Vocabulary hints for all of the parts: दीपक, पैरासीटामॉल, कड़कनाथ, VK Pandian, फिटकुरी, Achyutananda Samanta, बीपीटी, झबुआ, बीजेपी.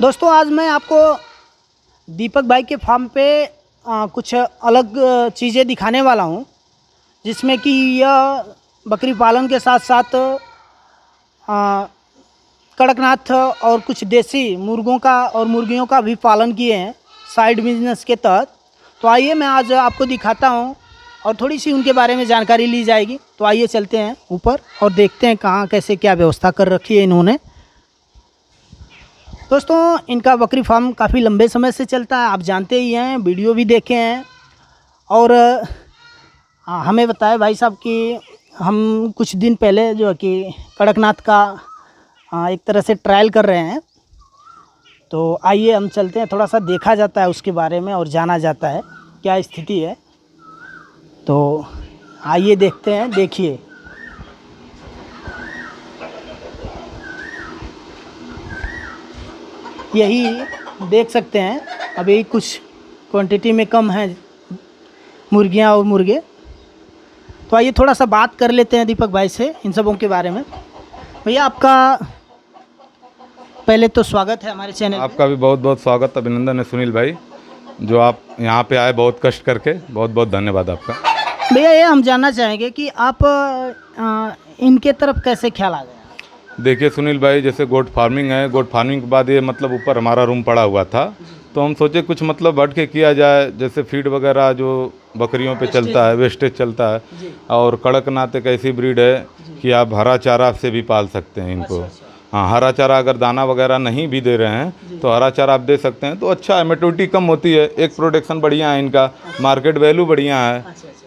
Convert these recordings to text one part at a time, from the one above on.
दोस्तों आज मैं आपको दीपक भाई के फार्म पे कुछ अलग चीज़ें दिखाने वाला हूं, जिसमें कि यह बकरी पालन के साथ साथ कड़कनाथ और कुछ देसी मुर्गों का और मुर्गियों का भी पालन किए हैं साइड बिजनेस के तहत। तो आइए मैं आज आपको दिखाता हूं और थोड़ी सी उनके बारे में जानकारी ली जाएगी। तो आइए चलते हैं ऊपर और देखते हैं कहाँ कैसे क्या व्यवस्था कर रखी है इन्होंने। दोस्तों इनका बकरी फार्म काफ़ी लंबे समय से चलता है, आप जानते ही हैं, वीडियो भी देखे हैं। और हमें बताया भाई साहब कि हम कुछ दिन पहले जो है कि कड़कनाथ का एक तरह से ट्रायल कर रहे हैं। तो आइए हम चलते हैं, थोड़ा सा देखा जाता है उसके बारे में और जाना जाता है क्या स्थिति है। तो आइए देखते हैं, देखिए यही देख सकते हैं अभी कुछ क्वांटिटी में कम है मुर्गियां और मुर्गे। तो आइए थोड़ा सा बात कर लेते हैं दीपक भाई से इन सबों के बारे में। भैया आपका पहले तो स्वागत है हमारे चैनल। आपका भी बहुत बहुत स्वागत, अभिनंदन है सुनील भाई, जो आप यहाँ पे आए बहुत कष्ट करके, बहुत बहुत धन्यवाद आपका। भैया ये हम जानना चाहेंगे कि आप इनके तरफ कैसे ख्याल आ गए? देखिए सुनील भाई, जैसे गोट फार्मिंग है, गोट फार्मिंग के बाद ये मतलब ऊपर हमारा रूम पड़ा हुआ था, तो हम सोचे कुछ मतलब हट के किया जाए, जैसे फीड वगैरह जो बकरियों पे चलता है, वेस्टेज चलता है। और कड़कनाथ एक ऐसी ब्रीड है कि आप हरा चारा से भी पाल सकते हैं इनको। हाँ, हरा चारा अगर दाना वगैरह नहीं भी दे रहे हैं तो हरा चारा आप दे सकते हैं, तो अच्छा है, मेच्योरिटी कम होती है, एक प्रोडक्शन बढ़िया है इनका, मार्केट वैल्यू बढ़िया है,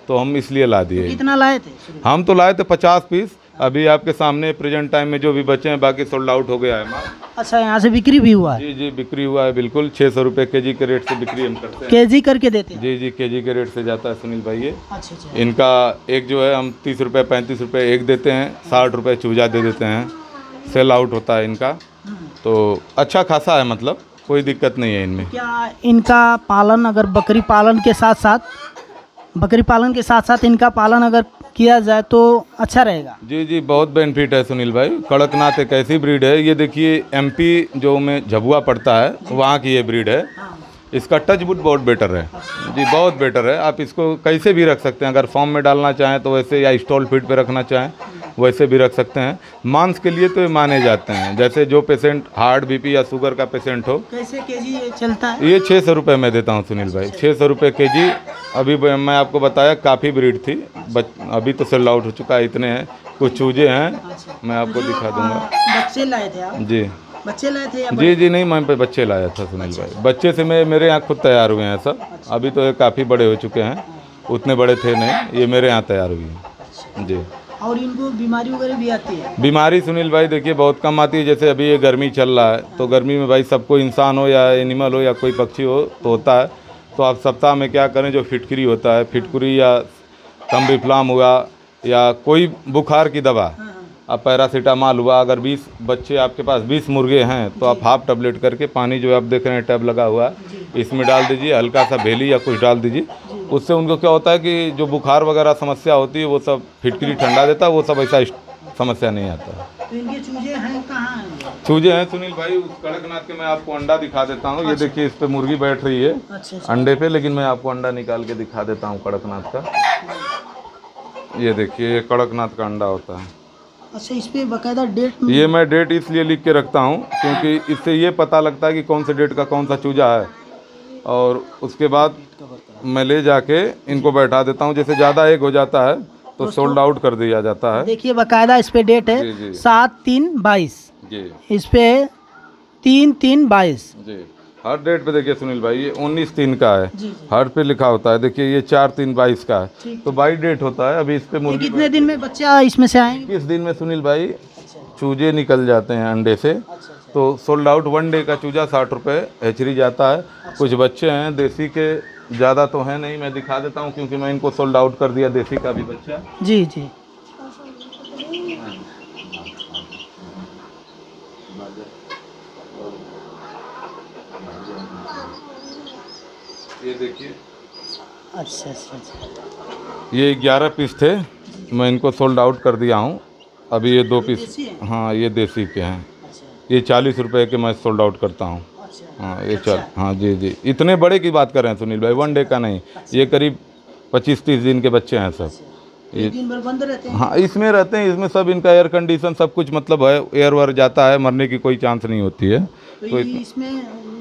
तो हम इसलिए ला दिए। कितना लाए थे? हम तो लाए थे 50 पीस, अभी आपके सामने प्रेजेंट टाइम में जो भी बचे हैं बाकी सोल्ड आउट हो गया है। अच्छा, यहाँ से बिक्री भी हुआ है? जी जी बिक्री हुआ है, बिल्कुल 600 रुपये केजी के रेट से बिक्री हम करते हैं। केजी करके देते हैं? जी जी केजी के रेट से जाता है सुनील भाई ये। अच्छा अच्छा। इनका एक जो है हम 30 रुपये 35 रुपये एक देते हैं, 60 रुपये चूजा दे देते हैं, सेल आउट होता है इनका, तो अच्छा खासा है, मतलब कोई दिक्कत नहीं है इनमें। क्या इनका पालन अगर बकरी पालन के साथ साथ इनका पालन अगर किया जाए तो अच्छा रहेगा? जी जी बहुत बेनिफिट है सुनील भाई। कड़कनाथ एक ऐसी ब्रीड है, ये देखिए एमपी जो में झबुआ पड़ता है वहाँ की ये ब्रीड है, इसका टच वुड बहुत बेटर है। जी बहुत बेटर है, आप इसको कैसे भी रख सकते हैं, अगर फॉर्म में डालना चाहें तो वैसे, या स्टॉल फीड पे रखना चाहें वैसे भी रख सकते हैं। मांस के लिए तो ये माने जाते हैं, जैसे जो पेशेंट हार्ट बीपी या शुगर का पेशेंट हो। कैसे केजी ये चलता है? ये 600 रुपये में देता हूँ सुनील भाई, 600 रुपये केजी। अभी मैं आपको बताया काफ़ी ब्रीड थी, अभी तो सेल आउट हो चुका है, इतने हैं, कुछ चूजे हैं, मैं आपको दिखा दूँगा। बच्चे लाए थे आप? जी बच्चे लाए थे? जी जी नहीं, मैं बच्चे लाया था सुनील भाई, बच्चे से मेरे यहाँ खुद तैयार हुए हैं सब। अभी तो ये काफ़ी बड़े हो चुके हैं, उतने बड़े थे नहीं, ये मेरे यहाँ तैयार हुए हैं। जी। और इनको बीमारी वगैरह भी आती है? बीमारी सुनील भाई देखिए बहुत कम आती है, जैसे अभी ये गर्मी चल रहा है, तो गर्मी में भाई सबको, इंसान हो या एनिमल हो या कोई पक्षी हो, तो होता है। तो आप सप्ताह में क्या करें, जो फिटकुरी होता है, फिटकुरी या तम्बीफ्लाम हुआ या कोई बुखार की दवा, अब पैरासीटामॉल हुआ, अगर 20 बच्चे आपके पास 20 मुर्गे हैं तो आप हाफ टैबलेट करके पानी जो आप देख रहे हैं टैब लगा हुआ है इसमें डाल दीजिए, हल्का सा भेली या कुछ डाल दीजिए, उससे उनको क्या होता है कि जो बुखार वगैरह समस्या होती है वो सब फिटकरी ठंडा देता है, वो सब ऐसा समस्या नहीं आता। तो इनके चूजे हैं कहाँ हैं? चूजे हैं सुनील भाई उस कड़कनाथ के, मैं आपको अंडा दिखा देता हूँ। ये देखिए इस पर मुर्गी बैठ रही है अंडे पे, लेकिन मैं आपको अंडा निकाल के दिखा देता हूँ कड़कनाथ का। ये देखिए कड़कनाथ का अंडा होता है। अच्छा, इस पे बकायदा डेट? ये मैं डेट इसलिए लिख के रखता हूँ क्योंकि इससे ये पता लगता है कि कौन से डेट का कौन सा चूजा है, और उसके बाद मैं ले जाके इनको बैठा देता हूँ। जैसे ज़्यादा एक हो जाता है तो सोल्ड आउट कर दिया जाता है। देखिए बकायदा इस पे डेट है 7/3/22, इस पे 3/3/22। जी हर डेट पे देखिए सुनील भाई ये 19/3 का है, हर पे लिखा होता है। देखिए ये 4/3/22 का है, तो 22 डेट होता है। अभी इस पे मुर्गी कितने दिन में बच्चा इसमें से आएंगे? 21 दिन में सुनील भाई चूजे निकल जाते हैं अंडे से। तो सोल्ड आउट वन डे का चूजा 60 रुपये हेचरी जाता है। कुछ बच्चे हैं देसी के, ज़्यादा तो हैं नहीं, मैं दिखा देता हूँ क्योंकि मैं इनको सोल्ड आउट कर दिया, देसी का भी बच्चा। जी जी ये देखिए। अच्छा अच्छा, ये 11 पीस थे, मैं इनको सोल्ड आउट कर दिया हूँ। अभी ये 2 पीस, हाँ ये देसी के हैं, ये 40 रुपये के मैं सोल्ड आउट करता हूँ। ये चल हाँ जी जी इतने बड़े की बात कर रहे हैं सुनील भाई, वन डे का नहीं, ये करीब 25-30 दिन के बच्चे हैं सब। दिन भर बंद रहते हैं? हाँ इसमें रहते हैं, इसमें सब इनका एयर कंडीशन सब कुछ मतलब है, एयर वर जाता है, मरने की कोई चांस नहीं होती है। तो इसमें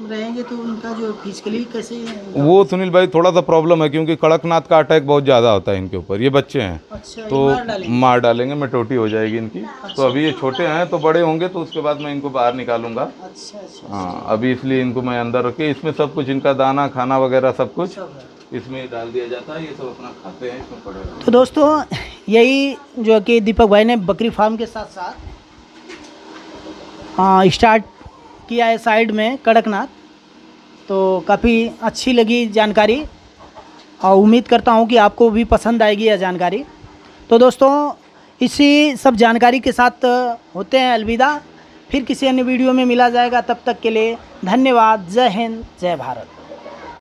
रहेंगे तो उनका जो फिजिकली कैसे है? वो सुनील भाई थोड़ा सा प्रॉब्लम है क्योंकि कड़कनाथ का अटैक बहुत ज़्यादा होता है इनके ऊपर, ये बच्चे हैं। अच्छा, तो मार डालेंगे, मेटोटी हो जाएगी इनकी। अच्छा, तो अभी ये छोटे हैं तो बड़े होंगे तो उसके बाद मैं इनको बाहर निकालूंगा। अच्छा, हाँ अभी इसलिए इनको मैं अंदर रखे, इसमें सब कुछ इनका दाना खाना वगैरह सब कुछ इसमें डाल दिया जाता है, ये सब अपना खाते हैं, इसमें पड़े रहते हैं। तो दोस्तों यही जो कि दीपक भाई ने बकरी फार्म के साथ साथ स्टार्ट किया है साइड में कड़कनाथ, तो काफ़ी अच्छी लगी जानकारी और उम्मीद करता हूं कि आपको भी पसंद आएगी यह जानकारी। तो दोस्तों इसी सब जानकारी के साथ होते हैं अलविदा, फिर किसी अन्य वीडियो में मिला जाएगा, तब तक के लिए धन्यवाद। जय हिंद, जय भारत।